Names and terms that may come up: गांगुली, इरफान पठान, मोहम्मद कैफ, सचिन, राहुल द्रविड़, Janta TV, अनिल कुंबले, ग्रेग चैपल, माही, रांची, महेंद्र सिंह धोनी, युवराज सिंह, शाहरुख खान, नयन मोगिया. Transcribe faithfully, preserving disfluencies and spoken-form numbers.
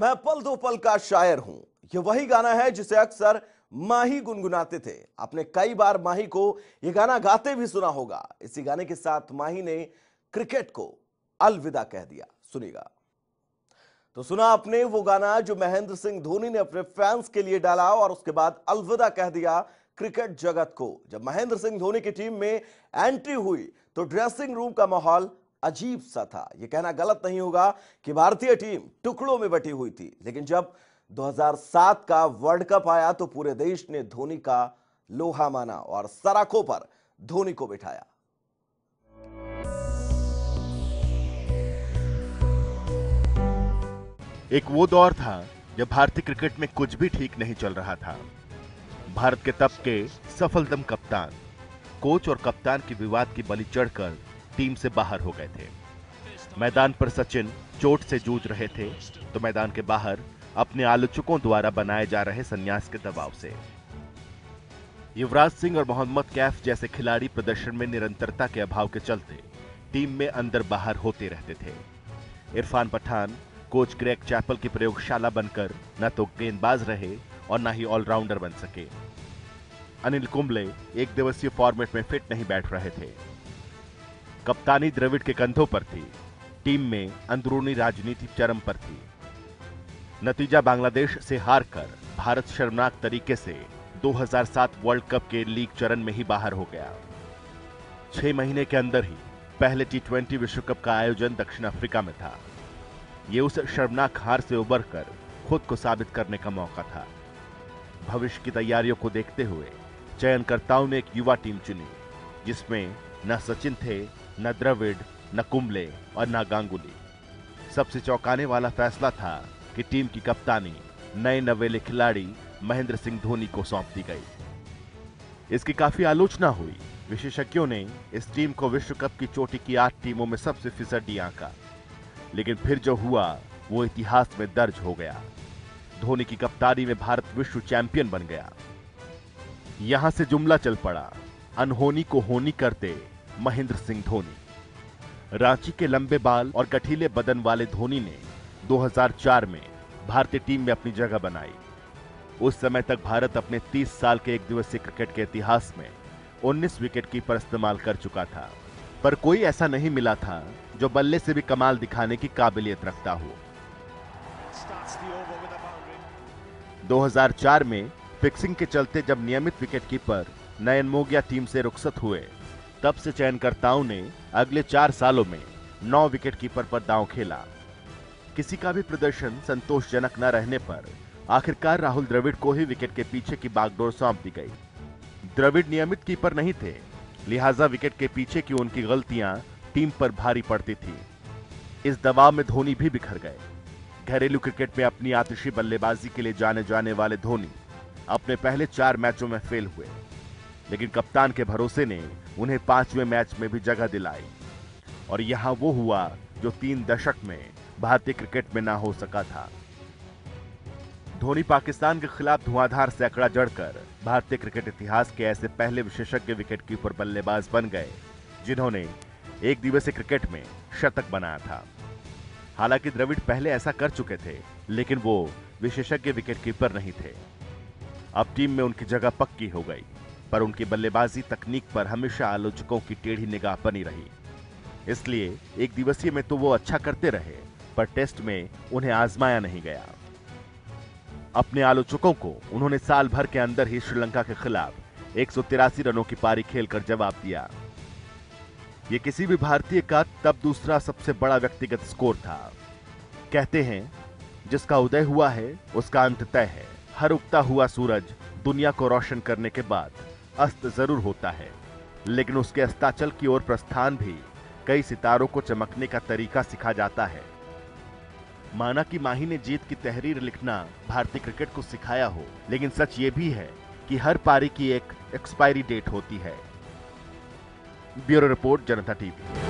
मैं पल दो पल का शायर हूं, यह वही गाना है जिसे अक्सर माही गुनगुनाते थे। आपने कई बार माही को यह गाना गाते भी सुना होगा। इसी गाने के साथ माही ने क्रिकेट को अलविदा कह दिया। सुनिएगा। तो सुना आपने वो गाना जो महेंद्र सिंह धोनी ने अपने फैंस के लिए डाला और उसके बाद अलविदा कह दिया क्रिकेट जगत को। जब महेंद्र सिंह धोनी की टीम में एंट्री हुई तो ड्रेसिंग रूम का माहौल अजीब सा था। यह कहना गलत नहीं होगा कि भारतीय टीम टुकड़ों में बटी हुई थी, लेकिन जब दो हज़ार सात का वर्ल्ड कप आया तो पूरे देश ने धोनी का लोहा माना और सराखों पर धोनी को बिठाया। एक वो दौर था जब भारतीय क्रिकेट में कुछ भी ठीक नहीं चल रहा था। भारत के तब के सफलतम कप्तान, कोच और कप्तान के विवाद की बलि चढ़कर टीम से बाहर हो गए थे। मैदान पर सचिन चोट से जूझ रहे थे तो मैदान के बाहर अपने आलोचकों द्वारा बनाए जा रहे संन्यास के दबाव से। युवराज सिंह और मोहम्मद कैफ जैसे खिलाड़ी प्रदर्शन में निरंतरता के अभाव के चलते टीम में अंदर बाहर होते रहते थे। इरफान पठान coach ग्रेग चैपल की प्रयोगशाला बनकर न तो गेंदबाज रहे और न ही ऑलराउंडर बन सके। अनिल कुंबले एक दिवसीय फॉर्मेट में फिट नहीं बैठ रहे थे। कप्तानी द्रविड़ के कंधों पर थी। टीम में अंदरूनी राजनीति चरम पर थी। नतीजा बांग्लादेश से हार कर भारत शर्मनाक तरीके से दो हज़ार सात वर्ल्ड कप के लीग चरण में ही बाहर हो गया। छह महीने के अंदर ही पहले टी ट्वेंटी विश्व कप का आयोजन दक्षिण अफ्रीका में था। ये उस शर्मनाक हार से उबरकर खुद को साबित करने का मौका था। भविष्य की तैयारियों को देखते हुए चयनकर्ताओं ने एक युवा टीम चुनी जिसमें न सचिन थे, न द्रविड़, न कुंबले और न गांगुली। सबसे चौंकाने वाला फैसला था कि टीम की कप्तानी नए नवेले खिलाड़ी महेंद्र सिंह धोनी को सौंप दी गई। इसकी काफी आलोचना हुई। विशेषज्ञों ने इस टीम को विश्व कप की चोटी की आठ टीमों में सबसे फिसड्डी आंका, लेकिन फिर जो हुआ वो इतिहास में दर्ज हो गया। धोनी की कप्तानी में भारत विश्व चैंपियन बन गया। यहां से जुमला चल पड़ा, अनहोनी को होनी करते महेंद्र सिंह धोनी। रांची के लंबे बाल और गठीले बदन वाले धोनी ने दो हज़ार चार में भारतीय टीम में अपनी जगह बनाई। उस समय तक भारत अपने तीस साल के एक दिवसीय क्रिकेट के इतिहास में उन्नीस विकेटकीपर इस्तेमाल कर चुका था, पर कोई ऐसा नहीं मिला था जो बल्ले से भी कमाल दिखाने की काबिलियत रखता हो। दो हज़ार चार में फिक्सिंग के चलते जब नियमित विकेटकीपर नयन मोगिया टीम से रुखसत हुए, तब से चयनकर्ताओं ने अगले चार सालों में नौ विकेटकीपर पर दांव खेला। किसी का भी प्रदर्शन संतोषजनक न रहने पर आखिरकार राहुल द्रविड़ को ही विकेट के पीछे की बागडोर सौंप दी गई। द्रविड़ नियमित कीपर नहीं थे, लिहाजा विकेट के पीछे की उनकी गलतियां टीम पर भारी पड़ती थी। इस दबाव में धोनी भी बिखर गए। घरेलू क्रिकेट में अपनी आतिशी बल्लेबाजी के लिए जाने जाने वाले धोनी अपने पहले चार मैचों में फेल हुए, लेकिन कप्तान के भरोसे ने उन्हें पांचवें मैच में भी जगह दिलाई और यहाँ वो हुआ जो तीन दशक में भारतीय क्रिकेट में ना हो सका था। धोनी पाकिस्तान के खिलाफ धुआंधार सैकड़ा जड़कर भारतीय क्रिकेट इतिहास के ऐसे पहले विशेषज्ञ विकेटकीपर बल्लेबाज बन गए जिन्होंने एक दिवसीय क्रिकेट में शतक बनाया था। हालांकि द्रविड़ पहले ऐसा कर चुके थे, लेकिन वो विशेषज्ञ विकेटकीपर नहीं थे। अब टीम में उनकी जगह पक्की हो गई, पर उनकी बल्लेबाजी तकनीक पर हमेशा आलोचकों की टेढ़ी निगाह बनी रही। इसलिए एक दिवसीय में तो वो अच्छा करते रहे, पर टेस्ट में उन्हें आजमाया नहीं गया। अपने आलोचकों को उन्होंने साल भर के अंदर ही श्रीलंका के खिलाफ एक सौ तिरासी रनों की पारी खेलकर जवाब दिया। यह किसी भी भारतीय का तब दूसरा सबसे बड़ा व्यक्तिगत स्कोर था। कहते हैं जिसका उदय हुआ है उसका अंत तय है। हर उगता हुआ सूरज दुनिया को रोशन करने के बाद अस्त जरूर होता है, लेकिन उसके अस्ताचल की ओर प्रस्थान भी कई सितारों को चमकने का तरीका सिखा जाता है। माना कि माही ने जीत की तहरीर लिखना भारतीय क्रिकेट को सिखाया हो, लेकिन सच ये भी है कि हर पारी की एक एक्सपायरी डेट होती है। ब्यूरो रिपोर्ट, जनता टीवी।